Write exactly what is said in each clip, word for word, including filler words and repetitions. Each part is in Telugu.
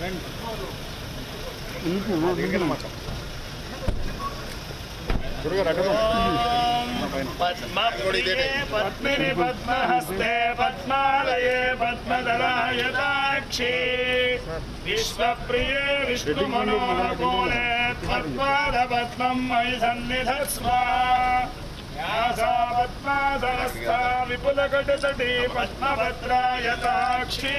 पद्मिनी पद्महस्ते पद्मालये पद्मधराय दाक्षी विश्वप्रिये विष्णुमनोहरकूले त्वत्पाद पद्मं मयि सन्निधत्स्व यासा पद्मासनस्था विपुलकटचटी पद्मभद्राय दाक्षी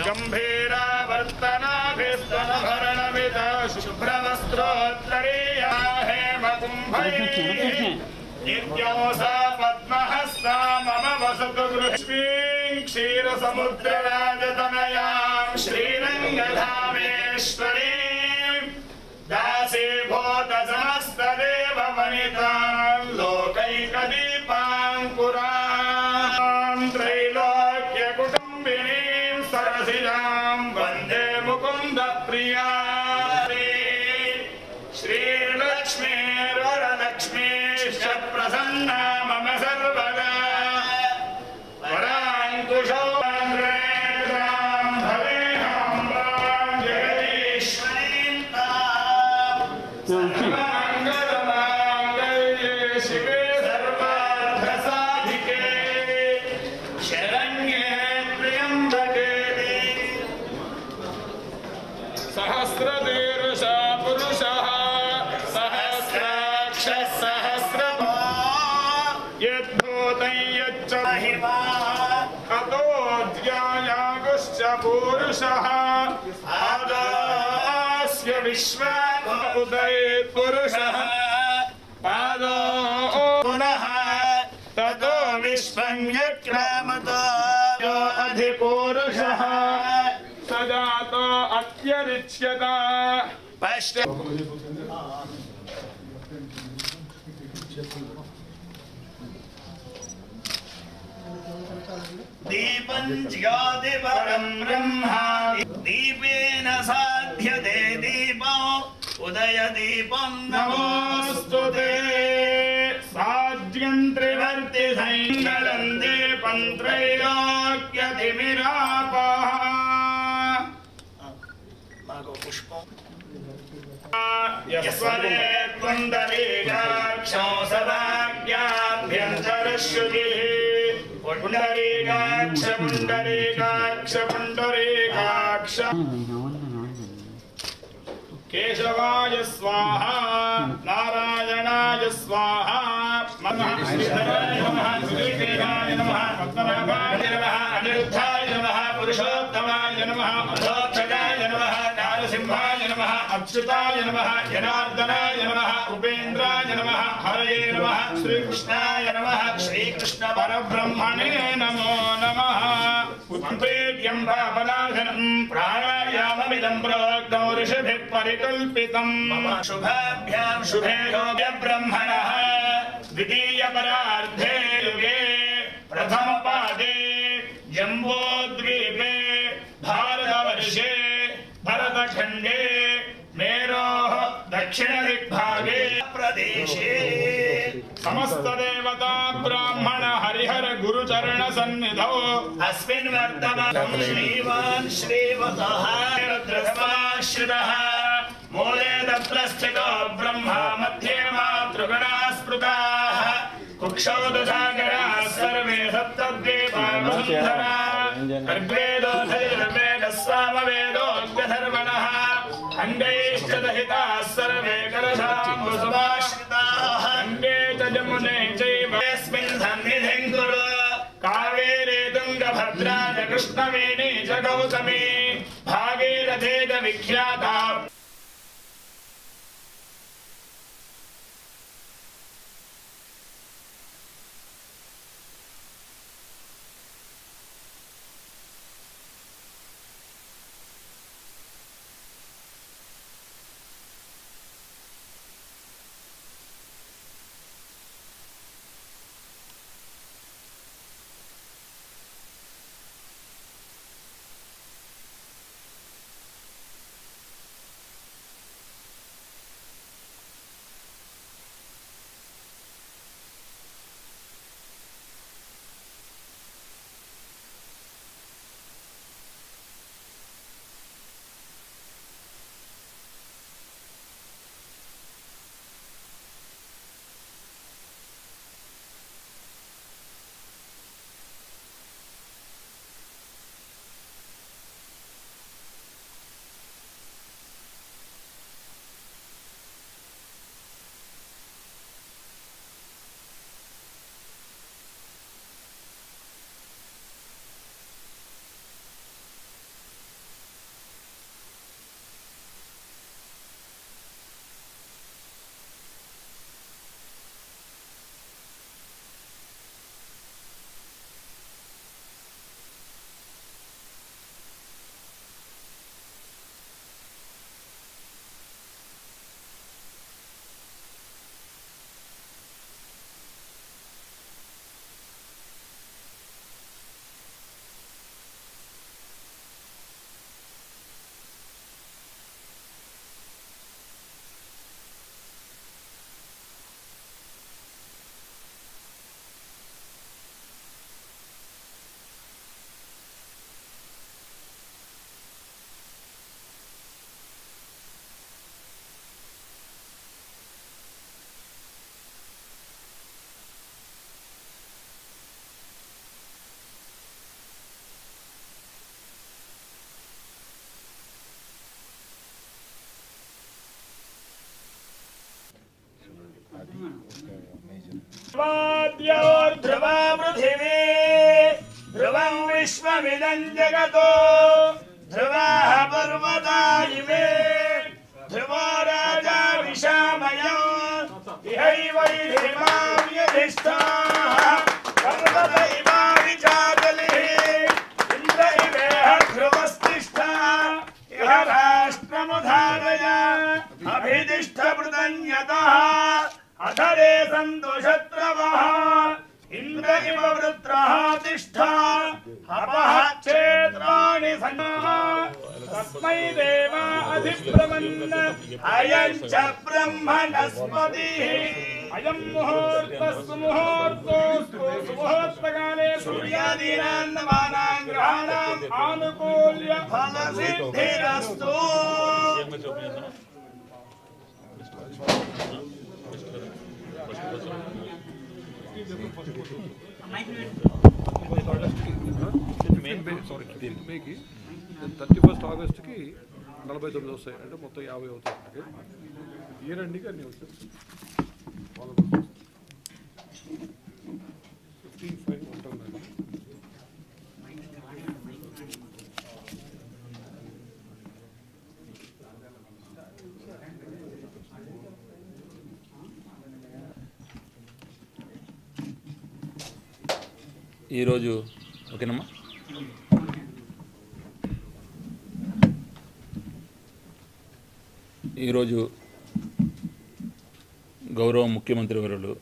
गंभीरा वर्तनाभिस्तनभरणमिता शुभ्रवस्त्रोत्तरीया हेमकुम्भैः नित्योऽसा पद्महस्ता मम वसतु गृहे क्षीरसमुद्रराजतनयां श्रीरङ्गधामेश्वरीं दासी भूत समस्तदेववनितां लोकैकदीपां पुरां त्रैलोक्यकुटुम्बिनीं सरसिजां वंदे मुकुंद प्रिया श्रीलक्ष्मी वरलक्ष्मी प्रसन्ना मम सर्वदा वरांकुशो पुरुषः आदास्य विश्वोदये पुरुषः पादो पुनः ततो विश्वं यक्रामतो यो अधिपुरुषः सजातो अत्यरिच्यता पश्य दीपं ज्योति परं ब्रह्मा दीपेन साध्यते दीपो उदय दीपं नमोस्तुते साध्यं त्रिवर्ति संगलं दीपं त्रैलोक्यतिमिरापः मागो पुष्पो यस्वरे पुण्डरीकाक्षो सभाग्याभ्यन्तरश्रुतिः पुंडरीकाक्ष पुंडरीकाक्ष पुंडरीकाक्ष केशवाय स्वाहा नारायणाय स्वाहा श्रीधराय नमः श्रीदेवाय नमः पद्मनाभाय नमः अनिरुद्धाय नमः पुरुषोत्तमाय नमः अधोक्षजाय नमः नारसिंहाय नमः अच्युताय नमः जनार्दनाय नमः उपेन्द्राय नमः हरये नमः श्रीकृष्णाय नमः श्रीकृष्ण परब्रह्मणे नमो नमः उत्प्रेट्यं पापनाशनं प्राणायाममिदं प्रोक्तं ऋषिभिः परिकल्पितं शुभाभ्यां शुभे योगे ब्रह्मणः द्वितीय परार्धे युगे प्रथम पादे जम्बोद्वीपे भारतवर्षे भरतखण्डे मेरोः दक्षिणदिग्भागे प्रदेशे समस्त देवता ब्राह्मण हरिहर गुरुचरण सन्निधौ अस्मिन् वर्तमानं श्रीवान् श्रीवतः रुद्रसमाश्रितः मूले तत्रस्थितो ब्रह्मा मध्ये मातृगणा स्पृताः कुक्षोदसागराः सर्वे सप्तद्वीपावसुन्धरा ऋग्वेदो धैर्वेदः सामवेदोऽग्निधर्वणः अङ्गैश्चदहिताः सर्वे कलशाम्बुसमाश्रिताः अङ्गे च जमुने चैव यस्मिन् सन्निधिं कुरु कावेरे तुङ्गभद्रा च कृष्णवेणी च गौतमी भागीरथे च विख्याता ध्रुवं पृथिवी ध्रुवं विश्वमिदं जगतो ध्रुवाः पर्वता इमे ध्रुवो राजा विशामयं इहैव इमां यधिष्ठाः पर्वत इमा विचादलिः इन्द्र इवेह ध्रुवस्तिष्ठाः इह राष्ट्रमुधारय अभिदिष्टपृतन्यतः अधरे संतोषत्रवः इंद्र इव वृत्रः तिष्ठा हवः क्षेत्राणि सन्नः तस्मै देवा अधिप्रमन् अयं च ब्रह्मणस्पतिः अयं मुहूर्तस्तु मुहूर्तोऽस्तु शुभोत्तकाले सूर्यादीनां नवानां ग्रहाणाम् आनुकूल्य फलसिद्धिरस्तु। మేకి థర్టీ ఫస్ట్ ఆగస్టుకి నలభై తొమ్మిది వస్తాయి అంటే మొత్తం యాభై అవుతాయి ఏ రండికి అన్నీ వస్తాయి ఫిఫ్టీ ఫైవ్ ఉంటుంది ఈరోజు ఓకేనమ్మా ఈరోజు గౌరవ ముఖ్యమంత్రి వర్యులు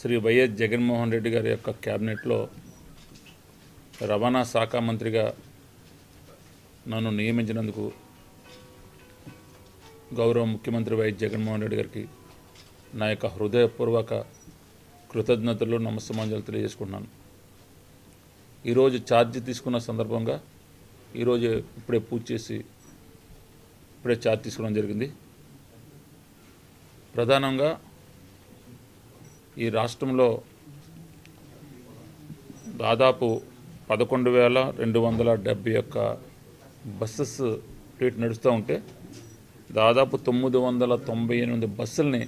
శ్రీ వైఎస్ జగన్మోహన్ రెడ్డి గారి యొక్క క్యాబినెట్లో రవాణా శాఖ మంత్రిగా నన్ను నియమించినందుకు గౌరవ ముఖ్యమంత్రి వైఎస్ జగన్మోహన్ రెడ్డి గారికి నా యొక్క హృదయపూర్వక కృతజ్ఞతలు నమస్సమాంజలు తెలియజేసుకున్నాను। ఈరోజు ఛార్జ్ తీసుకున్న సందర్భంగా ఈరోజు ఇప్పుడే పూజ చేసి ఇప్పుడే ఛార్జ్ తీసుకోవడం జరిగింది। ప్రధానంగా ఈ రాష్ట్రంలో దాదాపు పదకొండు వేల రెండు వందల డెబ్బై ఒక్క బస్సెస్ రేటు నడుస్తూ ఉంటే దాదాపు తొమ్మిది వందల తొంభై ఎనిమిది బస్సుల్ని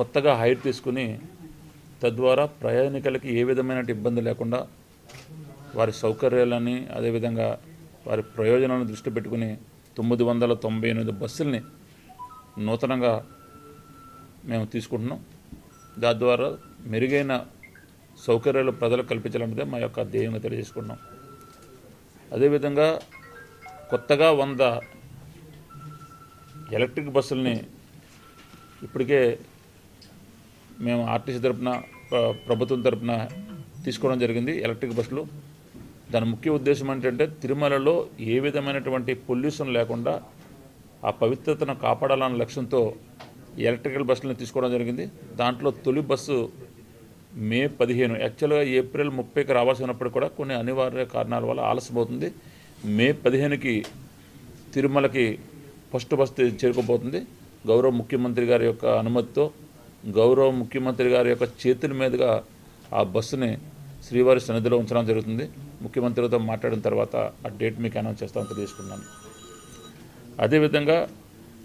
కొత్తగా హైర్ తీసుకుని తద్వారా ప్రయాణికులకి ఏ విధమైన ఇబ్బంది లేకుండా వారి సౌకర్యాలని అదేవిధంగా వారి ప్రయోజనాలను దృష్టి పెట్టుకుని తొమ్మిది వందల తొంభై ఎనిమిది బస్సుల్ని నూతనంగా మేము తీసుకుంటున్నాం। దాని ద్వారా మెరుగైన సౌకర్యాలు ప్రజలకు కల్పించాలన్నదే మా యొక్క ధ్యేయంగా తెలియజేసుకున్నాం। అదేవిధంగా కొత్తగా వంద ఎలక్ట్రిక్ బస్సుల్ని ఇప్పటికే మేము ఆర్టీసీ తరపున ప్రభుత్వం తరపున తీసుకోవడం జరిగింది ఎలక్ట్రిక్ బస్సులు। దాని ముఖ్య ఉద్దేశం ఏంటంటే తిరుమలలో ఏ విధమైనటువంటి పొల్యూషన్ లేకుండా ఆ పవిత్రతను కాపాడాలన్న లక్ష్యంతో ఎలక్ట్రికల్ బస్సులను తీసుకోవడం జరిగింది। దాంట్లో తొలి బస్సు మే పదిహేను యాక్చువల్గా ఏప్రిల్ ముప్పైకి రావాల్సి ఉన్నప్పుడు కూడా కొన్ని అనివార్య కారణాల వల్ల ఆలస్యమవుతుంది। మే పదిహేనుకి తిరుమలకి ఫస్ట్ బస్సు చేరుకోబోతుంది। గౌరవ ముఖ్యమంత్రి గారి యొక్క అనుమతితో గౌరవ ముఖ్యమంత్రి గారి యొక్క చేతుల మీదుగా ఆ బస్సుని శ్రీవారి సన్నిధిలో ఉంచడం జరుగుతుంది। ముఖ్యమంత్రితో మాట్లాడిన తర్వాత ఆ డేట్ మీకు అనౌన్స్ చేస్తామని తెలియజేసుకున్నాను। అదేవిధంగా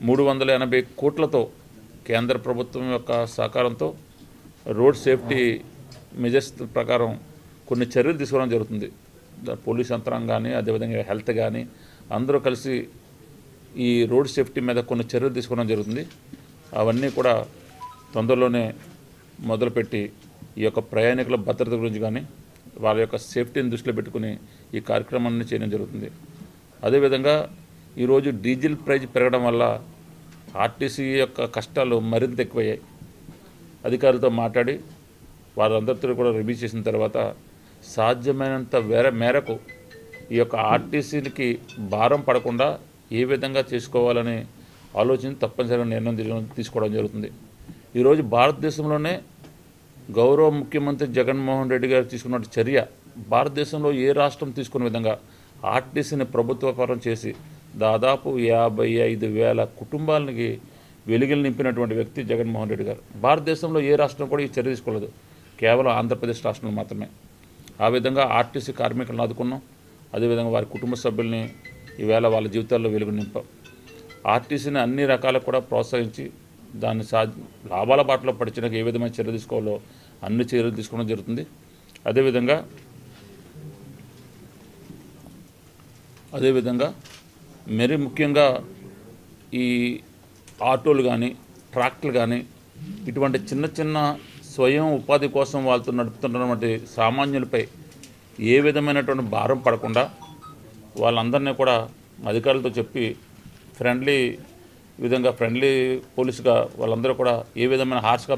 మూడు వందల ఎనభై కోట్లతో కేంద్ర ప్రభుత్వం యొక్క సహకారంతో రోడ్ సేఫ్టీ మెజర్స్ ప్రకారం కొన్ని చర్యలు తీసుకోవడం జరుగుతుంది। పోలీస్ యంత్రాంగం కానీ అదేవిధంగా హెల్త్ కానీ అందరూ కలిసి ఈ రోడ్ సేఫ్టీ మీద కొన్ని చర్యలు తీసుకోవడం జరుగుతుంది। అవన్నీ కూడా తొందరలోనే మొదలుపెట్టి ఈ యొక్క ప్రయాణికుల భద్రత గురించి కానీ వాళ్ళ యొక్క సేఫ్టీని దృష్టిలో పెట్టుకుని ఈ కార్యక్రమాన్ని చేయడం జరుగుతుంది। అదేవిధంగా ఈరోజు డీజిల్ ప్రైజ్ పెరగడం వల్ల ఆర్టీసీ యొక్క కష్టాలు మరింత ఎక్కువయ్యాయి। అధికారులతో మాట్లాడి వాళ్ళందరితో కూడా రివ్యూ చేసిన తర్వాత సాధ్యమైనంత వేరే మేరకు ఈ యొక్క ఆర్టీసీకి భారం పడకుండా ఏ విధంగా చేసుకోవాలని ఆలోచన తప్పనిసరిగా నిర్ణయం తీసుకోవడం జరుగుతుంది। ఈరోజు భారతదేశంలోనే గౌరవ ముఖ్యమంత్రి జగన్మోహన్ రెడ్డి గారు తీసుకున్న చర్య భారతదేశంలో ఏ రాష్ట్రం తీసుకున్న విధంగా ఆర్టీసీని ప్రభుత్వపరం చేసి దాదాపు యాభై ఐదు వేల కుటుంబాలకి వెలుగులు నింపినటువంటి వ్యక్తి జగన్మోహన్ రెడ్డి గారు। భారతదేశంలో ఏ రాష్ట్రం కూడా ఈ చర్య తీసుకోలేదు, కేవలం ఆంధ్రప్రదేశ్ రాష్ట్రంలో మాత్రమే। ఆ విధంగా ఆర్టీసీ కార్మికులను ఆదుకున్నాం, అదేవిధంగా వారి కుటుంబ సభ్యుల్ని ఈవేళ వాళ్ళ జీవితాల్లో వెలుగు నింపాం। ఆర్టీసీని అన్ని రకాలకు కూడా ప్రోత్సహించి దాన్ని సా లాభాల బాటలో పడిచినాక ఏ విధమైన చర్య తీసుకోవాలో అన్ని చర్యలు తీసుకోవడం జరుగుతుంది। అదే విధంగా అదే విధంగా మరి ముఖ్యంగా ఈ ఆటోలు గాని ట్రాక్టర్లు గాని ఇటువంటి చిన్న చిన్న స్వయం ఉపాధి కోసం వాళ్ళతో నడుపుతున్నటువంటి సామాన్యులపై ఏ విధమైనటువంటి భారం పడకుండా వాళ్ళందర్నీ కూడా అధికారులతో చెప్పి ఫ్రెండ్లీ విధంగా ఫ్రెండ్లీ పోలీసుగా వాళ్ళందరూ కూడా ఏ విధమైన హార్ష్గా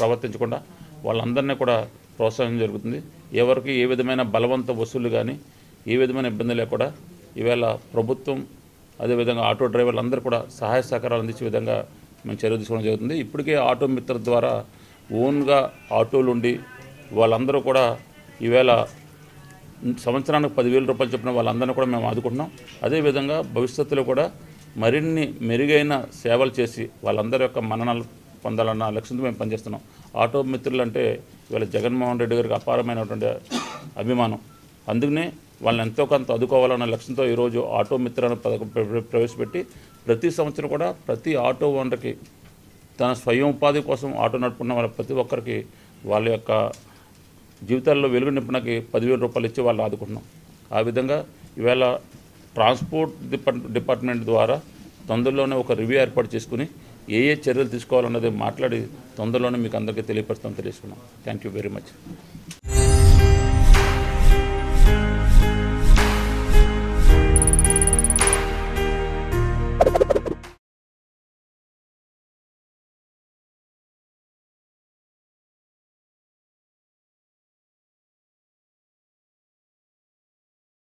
ప్రవర్తించకుండా వాళ్ళందర్నీ కూడా ప్రోత్సాహం జరుగుతుంది। ఎవరికి ఏ విధమైన బలవంత వసూలు కానీ ఏ విధమైన ఇబ్బంది లేకుండా ఇవేళ ప్రభుత్వం అదేవిధంగా ఆటో డ్రైవర్లు అందరూ కూడా సహాయ సహకారాలు అందించే విధంగా మేము చర్య తీసుకోవడం జరుగుతుంది। ఇప్పటికే ఆటో మిత్ర ద్వారా ఓన్గా ఆటోలు ఉండి వాళ్ళందరూ కూడా ఈవేళ సంవత్సరానికి పదివేల రూపాయలు చెప్పిన వాళ్ళందరినీ కూడా మేము ఆదుకుంటున్నాం। అదేవిధంగా భవిష్యత్తులో కూడా మరిన్ని మెరుగైన సేవలు చేసి వాళ్ళందరి యొక్క మన్ననలు పొందాలన్న లక్ష్యంతో మేము పనిచేస్తున్నాం। ఆటో మిత్రులు అంటే ఇవాళ జగన్మోహన్ రెడ్డి గారికి అపారమైనటువంటి అభిమానం, అందుకనే వాళ్ళని ఎంతో కొంత ఆదుకోవాలన్న లక్ష్యంతో ఈరోజు ఆటో మిత్రాన్ని పథకం ప్రవేశపెట్టి ప్రతి సంవత్సరం కూడా ప్రతి ఆటో ఓనర్కి తన స్వయం ఉపాధి కోసం ఆటో నడుపుకున్న వాళ్ళ ప్రతి ఒక్కరికి వాళ్ళ యొక్క జీవితాల్లో వెలుగు నింపడానికి పదివేల రూపాయలు ఇచ్చి వాళ్ళు ఆదుకుంటున్నాం। ఆ విధంగా ఈవేళ ట్రాన్స్పోర్ట్ డిపార్ట్మెంట్ ద్వారా తొందరలోనే ఒక రివ్యూ ఏర్పాటు చేసుకుని ఏ ఏ చర్యలు తీసుకోవాలన్నది మాట్లాడి తొందరలోనే మీకు అందరికీ తెలియపరుస్తాం, తెలుసుకున్నాం। Thank you very much.